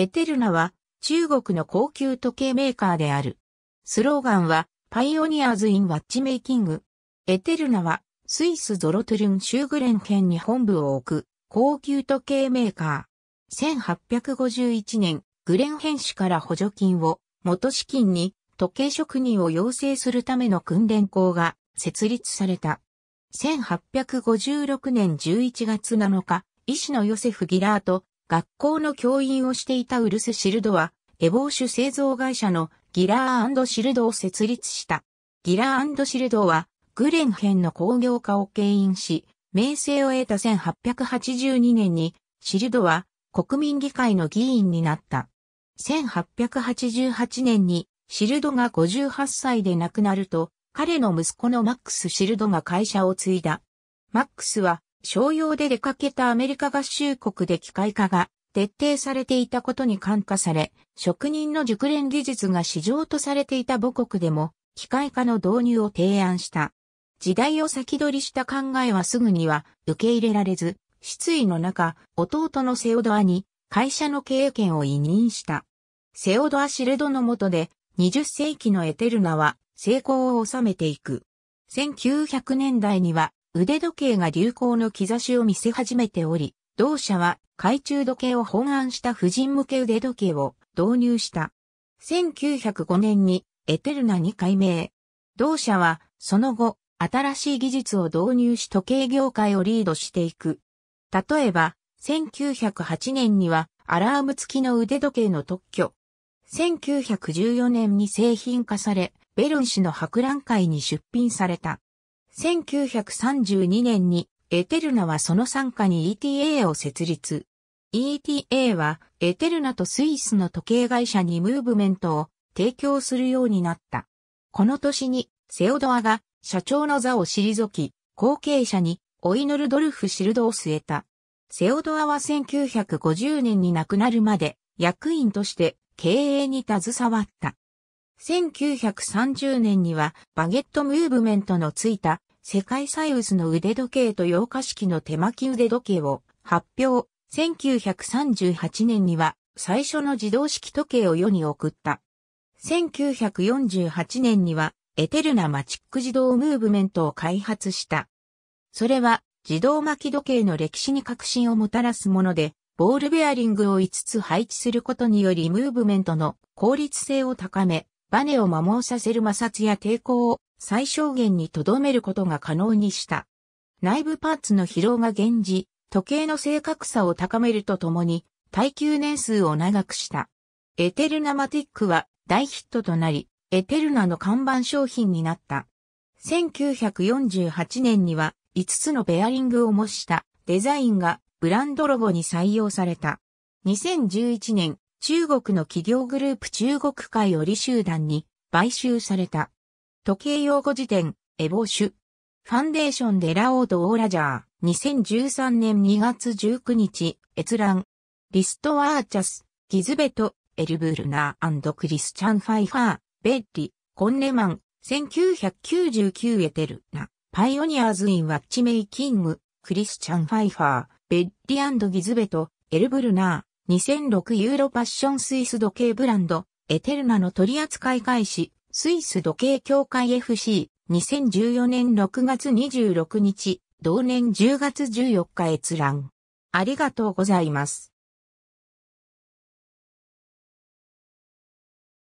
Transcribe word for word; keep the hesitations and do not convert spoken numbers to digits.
エテルナは中国の高級時計メーカーである。スローガンはパイオニアーズ・イン・ワッチメイキング。エテルナはスイスゾロトゥルンシューグレン県に本部を置く高級時計メーカー。せんはっぴゃくごじゅういちねん、グレン編氏から補助金を元資金に時計職人を養成するための訓練校が設立された。せんはっぴゃくごじゅうろくねんじゅういちがつなのか、医師のヨセフ・ギラーと学校の教員をしていたウルス・シルドはエボーシュ製造会社のギラー&シルドを設立した。ギラー&シルドはグレン編の工業化を牽引し、名声を得たせんはっぴゃくはちじゅうにねんにシルドは国民議会の議員になった。せんはっぴゃくはちじゅうはちねんにシルドがごじゅうはっさいで亡くなると、彼の息子のマックス・シルドが会社を継いだ。マックスは商用で出かけたアメリカ合衆国で機械化が徹底されていたことに感化され、職人の熟練技術が市場とされていた母国でも機械化の導入を提案した。時代を先取りした考えはすぐには受け入れられず、失意の中、弟のセオドアに会社の経営権を委任した。セオドア・シルドの下でにじゅっせいきのエテルナは成功を収めていく。せんきゅうひゃくねんだいには腕時計が流行の兆しを見せ始めており、同社は懐中時計を本案した婦人向け腕時計を導入した。せんきゅうひゃくごねんにエテルナに改名。同社はその後、新しい技術を導入し時計業界をリードしていく。例えば、せんきゅうひゃくはちねんにはアラーム付きの腕時計の特許。せんきゅうひゃくじゅうよねんに製品化され、ベルン市の博覧会に出品された。せんきゅうひゃくさんじゅうにねんにエテルナはその傘下に イーティーエー を設立。イーティーエー はエテルナとスイスの時計会社にムーブメントを提供するようになった。この年にセオドアが社長の座を退き、後継者にオイノルドルフ・シルドを据えた。セオドアはせんきゅうひゃくごじゅうねんに亡くなるまで役員として経営に携わった。せんきゅうひゃくさんじゅうねんにはバゲットムーブメントのついた世界最薄の腕時計と洋菓式の手巻き腕時計を発表。せんきゅうひゃくさんじゅうはちねんには最初の自動式時計を世に送った。せんきゅうひゃくよんじゅうはちねんにはエテルナマチック自動ムーブメントを開発した。それは自動巻き時計の歴史に革新をもたらすもので、ボールベアリングをいつつ配置することによりムーブメントの効率性を高め、バネを摩耗させる摩擦や抵抗を最小限に留めることが可能にした。内部パーツの疲労が減じ、時計の正確さを高めるとともに、耐久年数を長くした。エテルナマティックは大ヒットとなり、エテルナの看板商品になった。せんきゅうひゃくよんじゅうはちねんにはいつつのベアリングを模したデザインがブランドロゴに採用された。にせんじゅういちねん、中国の企業グループ中国海織集団に買収された。時計用語辞典、エボーシュ。ファンデーション・デ・ラオード・オーラジャー。にせんじゅうさんねんにがつじゅうくにち、閲覧。リスト・アーチャス、ギズベト、エルブルナー&クリスチャン・ファイファー。ベッリ、コンネマン、せんきゅうひゃくきゅうじゅうきゅうエテルナ、パイオニアーズ・イン・ワッチメイキング、クリスチャン・ファイファー、ベッリ&ギズベト、エルブルナー、にせんろくユーロパッションスイス時計ブランド、エテルナの取扱い開始、スイス時計協会 エフシー、にせんじゅうよねんろくがつにじゅうろくにち、同年じゅうがつじゅうよっか閲覧。ありがとうございます。